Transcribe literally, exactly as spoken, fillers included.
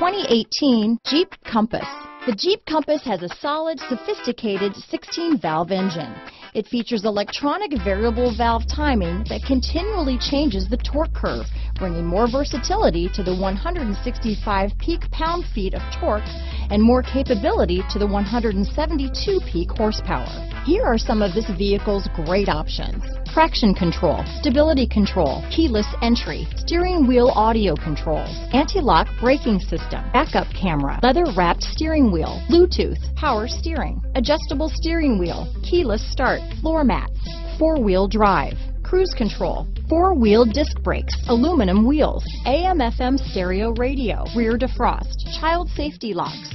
twenty eighteen Jeep Compass. The Jeep Compass has a solid, sophisticated sixteen valve engine. It features electronic variable valve timing that continually changes the torque curve, bringing more versatility to the one hundred sixty-five peak pound-feet of torque and more capability to the one hundred seventy-two peak horsepower. Here are some of this vehicle's great options: traction control, stability control, keyless entry, steering wheel audio controls, anti-lock braking system, backup camera, leather-wrapped steering wheel, Bluetooth, power steering, adjustable steering wheel, keyless start, floor mats, four-wheel drive, cruise control, four-wheel disc brakes, aluminum wheels, A M F M stereo radio, rear defrost, child safety locks.